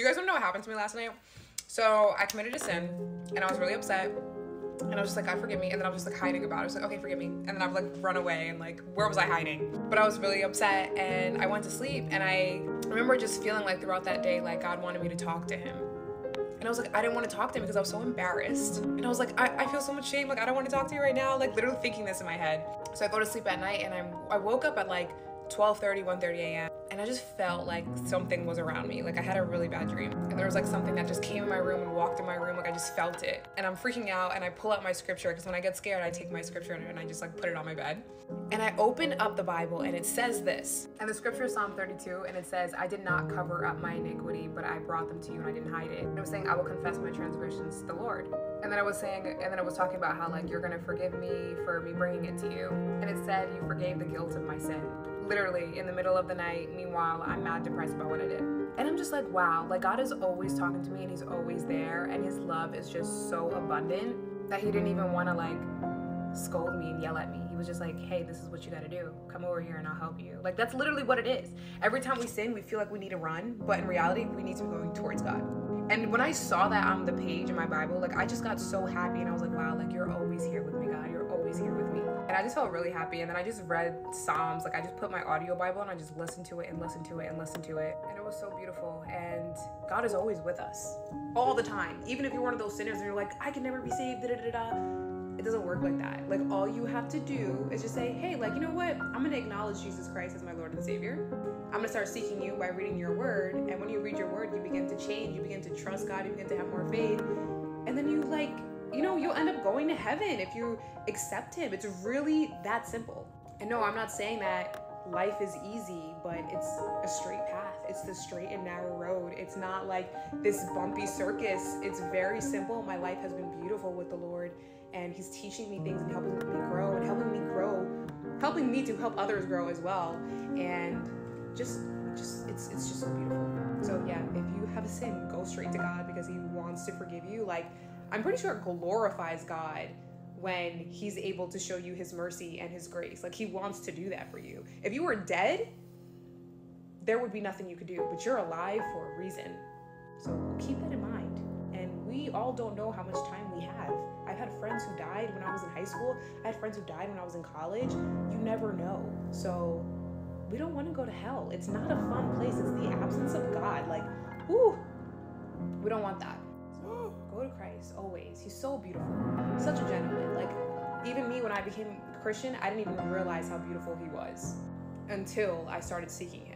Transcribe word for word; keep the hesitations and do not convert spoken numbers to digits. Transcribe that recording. So you guys want to know what happened to me last night? So I committed a sin and I was really upset. And I was just like, God, forgive me. And then I was just like hiding about it. I was like, okay, forgive me. And then I've like run away and like, where was I hiding? But I was really upset and I went to sleep. And I remember just feeling like throughout that day, like God wanted me to talk to him. And I was like, I didn't want to talk to him because I was so embarrassed. And I was like, I, I feel so much shame. Like, I don't want to talk to you right now. Like literally thinking this in my head. So I go to sleep at night and I'm, I woke up at like twelve thirty, one thirty a m And I just felt like something was around me. Like I had a really bad dream. And there was like something that just came in my room and walked in my room. Like I just felt it. And I'm freaking out and I pull out my scripture because when I get scared, I take my scripture and I just like put it on my bed. And I open up the Bible and it says this. And the scripture is Psalm thirty-two and it says, I did not cover up my iniquity, but I brought them to you and I didn't hide it. And I was saying, I will confess my transgressions to the Lord. And then I was saying, and then I was talking about how like, you're gonna forgive me for me bringing it to you. And it said, you forgave the guilt of my sin. Literally in the middle of the night. Meanwhile, I'm mad depressed about what I did. And I'm just like, wow, like God is always talking to me and he's always there. And his love is just so abundant that he didn't even want to like scold me and yell at me. He was just like, hey, this is what you got to do. Come over here and I'll help you. Like that's literally what it is. Every time we sin, we feel like we need to run. But in reality, we need to be going towards God. And when I saw that on the page in my Bible, like I just got so happy and I was like, wow, like you're always here with me, God. You're always here with me. And I just felt really happy. And then I just read Psalms. Like I just put my audio Bible and I just listened to it and listened to it and listened to it. And it was so beautiful. And God is always with us all the time. Even if you're one of those sinners and you're like, I can never be saved, da da da da. It doesn't work like that. Like all you have to do is just say, hey, like, you know what? I'm gonna acknowledge Jesus Christ as my Lord and Savior. I'm gonna start seeking you by reading your word. And when you read your word, you begin to change. You begin to trust God. You begin to have more faith. And then you like, you know, you'll end up going to heaven if you accept him. It's really that simple. And no, I'm not saying that life is easy, but it's a straight path. It's the straight and narrow road. It's not like this bumpy circus. It's very simple. My life has been beautiful with the Lord and he's teaching me things and helping me grow and helping me grow, helping me to help others grow as well. And just, just it's it's just so beautiful. So yeah, if you have a sin, go straight to God because he wants to forgive you. Like, I'm pretty sure it glorifies God when he's able to show you his mercy and his grace. Like he wants to do that for you. If you were dead, there would be nothing you could do, but you're alive for a reason. So keep that in mind. And we all don't know how much time we have. I've had friends who died when I was in high school. I had friends who died when I was in college. You never know. So we don't want to go to hell. It's not a fun place. It's the absence of God. Like, whew, we don't want that. Go to Christ always. He's so beautiful, such a gentleman. Like even me, when I became a Christian, I didn't even realize how beautiful he was until I started seeking him.